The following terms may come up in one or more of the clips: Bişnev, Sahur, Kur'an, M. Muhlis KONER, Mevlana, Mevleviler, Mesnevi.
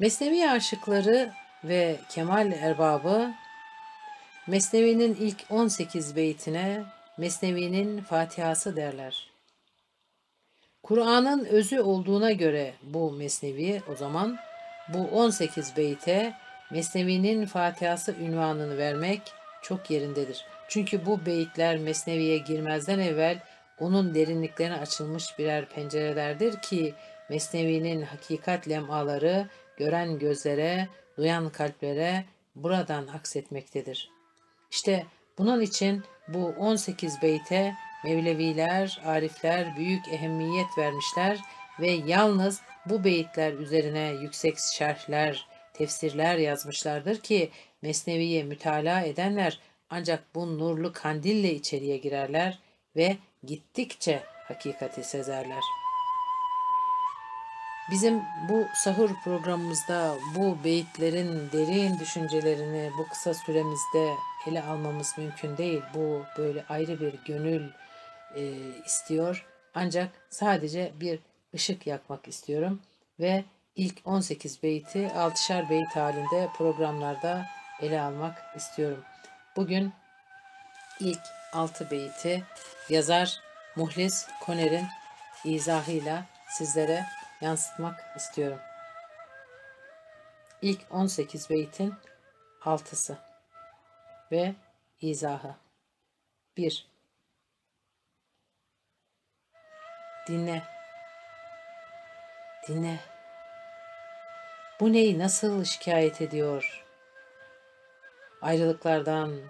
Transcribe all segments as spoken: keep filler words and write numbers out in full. Mesnevi aşıkları ve kemal erbabı Mesnevi'nin ilk on sekiz beytine Mesnevi'nin Fatihası derler. Kur'an'ın özü olduğuna göre bu Mesnevi, o zaman bu on sekiz beyte Mesnevi'nin Fatihası ünvanını vermek çok yerindedir. Çünkü bu beyitler Mesnevi'ye girmezden evvel onun derinliklerine açılmış birer pencerelerdir ki Mesnevi'nin hakikat lemaları gören gözlere, duyan kalplere buradan aksetmektedir. İşte bunun için bu on sekiz beyte Mevleviler, Arifler büyük ehemmiyet vermişler ve yalnız bu beyitler üzerine yüksek şerhler, tefsirler yazmışlardır ki Mesnevi'ye mütalaa edenler ancak bu nurlu kandille içeriye girerler ve gittikçe hakikati sezerler. Bizim bu sahur programımızda bu beyitlerin derin düşüncelerini bu kısa süremizde ele almamız mümkün değil. Bu böyle ayrı bir gönül e, istiyor. Ancak sadece bir ışık yakmak istiyorum ve ilk on sekiz beyti altışar beyit halinde programlarda ele almak istiyorum. Bugün ilk altı beyti yazar Muhlis Koner'in izahıyla sizlere yansıtmak istiyorum. İlk on sekiz beytin altısı ve izahı. bir. Dinle. Dinle. Bu neyi nasıl şikayet ediyor? Ayrılıklardan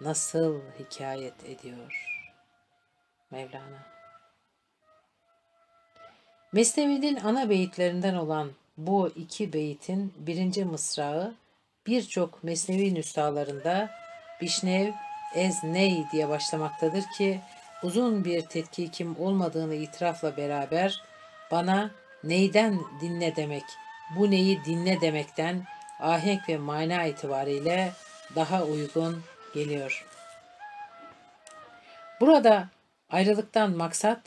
nasıl hikayet ediyor? Mevlana. Mesnevi'nin ana beyitlerinden olan bu iki beyitin birinci mısrağı birçok Mesnevi nüshalarında Bişnev Ezney diye başlamaktadır ki uzun bir tetkikim olmadığını itirafla beraber bana neyden dinle demek, bu neyi dinle demekten ahenk ve mana itibariyle daha uygun geliyor. Burada ayrılıktan maksat,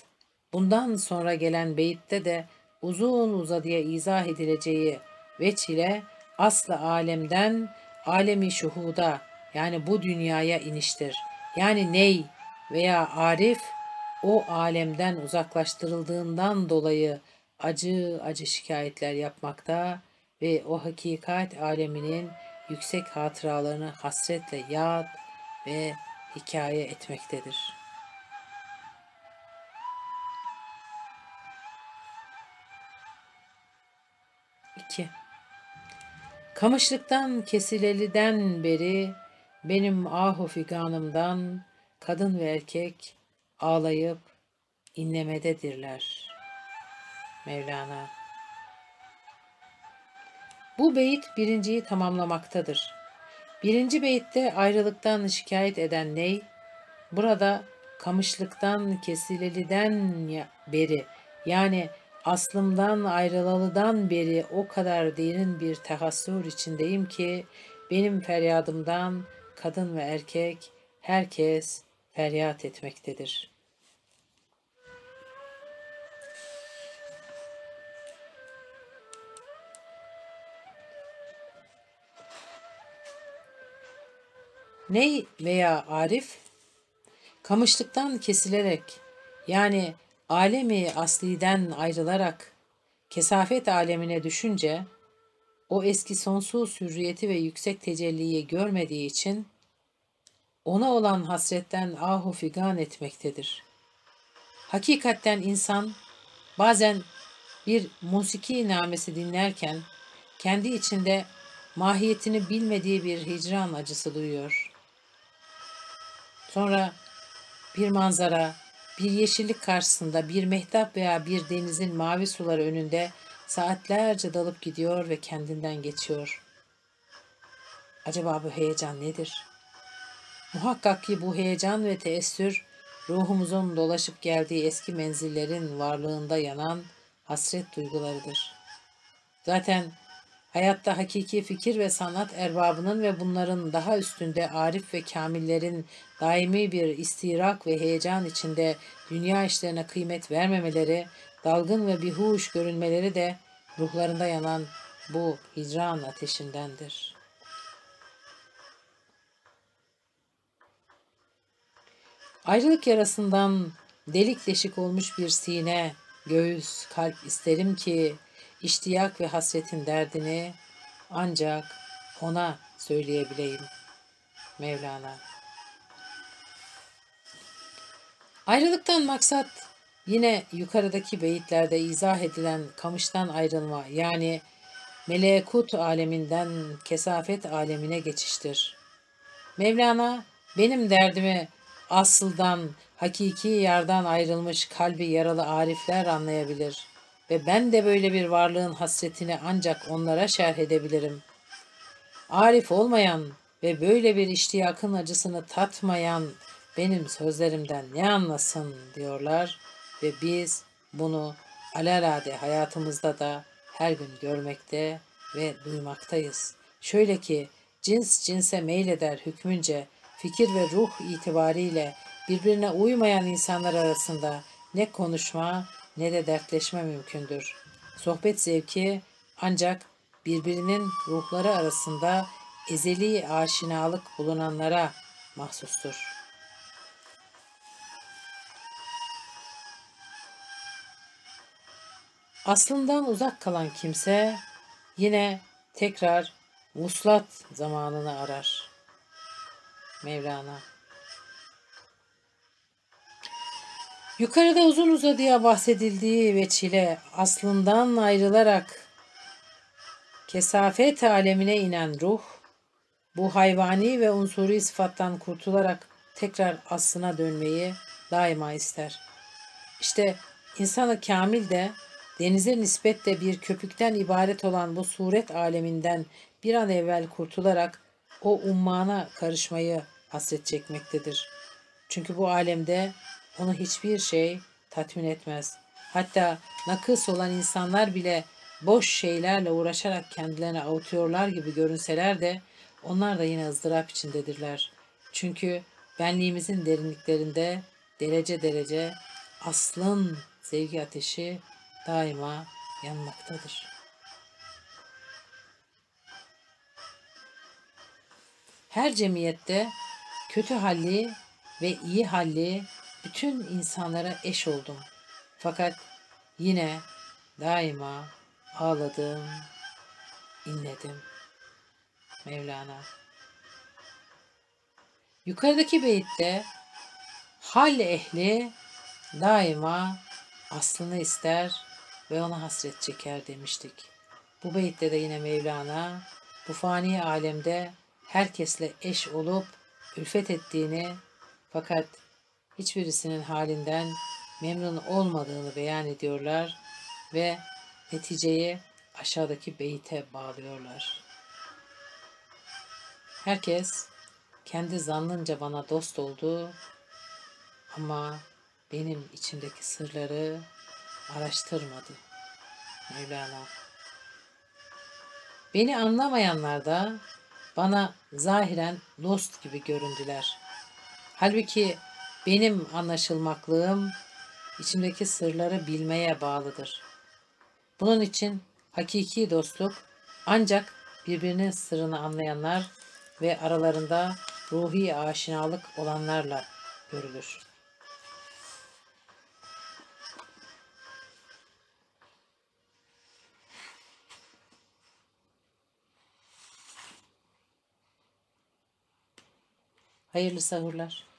bundan sonra gelen beyitte de uzun uzadıya izah edileceği veç ile aslı alemden alemi şuhuda, yani bu dünyaya iniştir. Yani ney veya arif o alemden uzaklaştırıldığından dolayı acı acı şikayetler yapmakta ve o hakikat aleminin yüksek hatıralarını hasretle yad ve hikaye etmektedir. iki. Kamışlıktan kesileliden beri benim ahu figanımdan kadın ve erkek ağlayıp inlemededirler. Mevlana. Bu beyit birinciyi tamamlamaktadır. Birinci beyitte ayrılıktan şikayet eden ney, burada kamışlıktan kesileliden beri, yani aslımdan ayrılalıdan beri o kadar derin bir tahassür içindeyim ki benim feryadımdan kadın ve erkek herkes feryat etmektedir. Ney veya arif kamışlıktan kesilerek, yani alemi asliden ayrılarak kesafet alemine düşünce o eski sonsuz hürriyeti ve yüksek tecelliyi görmediği için ona olan hasretten ahu figan etmektedir. Hakikatten insan bazen bir musiki namesi dinlerken kendi içinde mahiyetini bilmediği bir hicran acısı duyuyor. Sonra bir manzara, bir yeşillik karşısında, bir mehtap veya bir denizin mavi suları önünde saatlerce dalıp gidiyor ve kendinden geçiyor. Acaba bu heyecan nedir? Muhakkak ki bu heyecan ve teessür, ruhumuzun dolaşıp geldiği eski menzillerin varlığında yanan hasret duygularıdır. Zaten hayatta hakiki fikir ve sanat erbabının ve bunların daha üstünde arif ve kamillerin daimi bir istirak ve heyecan içinde dünya işlerine kıymet vermemeleri, dalgın ve bihuş görünmeleri de ruhlarında yanan Bu hicran ateşindendir. Ayrılık yarasından delik deşik olmuş bir sine, göğüs, kalp isterim ki iştiyak ve hasretin derdini ancak ona söyleyebileyim. Mevlana. Ayrılıktan maksat yine yukarıdaki beyitlerde izah edilen kamıştan ayrılma, yani melekut aleminden kesafet alemine geçiştir. Mevlana benim derdimi asıldan, hakiki yardan ayrılmış kalbi yaralı arifler anlayabilir ve ben de böyle bir varlığın hasretini ancak onlara şerh edebilirim. Arif olmayan ve böyle bir iştiyakın acısını tatmayan benim sözlerimden ne anlasın diyorlar ve biz bunu alelade hayatımızda da her gün görmekte ve duymaktayız. Şöyle ki cins cinse meyleder hükmünce fikir ve ruh itibariyle birbirine uymayan insanlar arasında ne konuşma ne de dertleşme mümkündür. Sohbet zevki ancak birbirinin ruhları arasında ezeli aşinalık bulunanlara mahsustur. Aslından uzak kalan kimse yine tekrar vuslat zamanını arar. Mevlana. Yukarıda uzun uzadıya bahsedildiği ve çile aslından ayrılarak kesafet alemine inen ruh, bu hayvani ve unsuri sıfattan kurtularak tekrar aslına dönmeyi daima ister. İşte insanı kamil de denize nispetle bir köpükten ibaret olan bu suret aleminden bir an evvel kurtularak o ummana karışmayı hasret çekmektedir. Çünkü bu alemde onu hiçbir şey tatmin etmez. Hatta nakıs olan insanlar bile boş şeylerle uğraşarak kendilerini avutuyorlar gibi görünseler de onlar da yine ızdırap içindedirler. Çünkü benliğimizin derinliklerinde derece derece aslın sevgi ateşi daima yanmaktadır. Her cemiyette kötü halli ve iyi halli bütün insanlara eş oldum. Fakat yine daima ağladım, inledim. Mevlana. Yukarıdaki beyitte hal ehli daima aslını ister ve ona hasret çeker demiştik. Bu beyitte de yine Mevlana bu fani alemde herkesle eş olup ülfet ettiğini fakat hiçbirisinin halinden memnun olmadığını beyan ediyorlar ve neticeyi aşağıdaki beyite bağlıyorlar. Herkes kendi zannınca bana dost oldu ama benim içimdeki sırları araştırmadı. Mevlana. Beni anlamayanlar da bana zahiren dost gibi göründüler. Halbuki benim anlaşılmaklığım içimdeki sırları bilmeye bağlıdır. Bunun için hakiki dostluk ancak birbirinin sırrını anlayanlar ve aralarında ruhi aşinalık olanlarla görülür. Hayırlı sahurlar.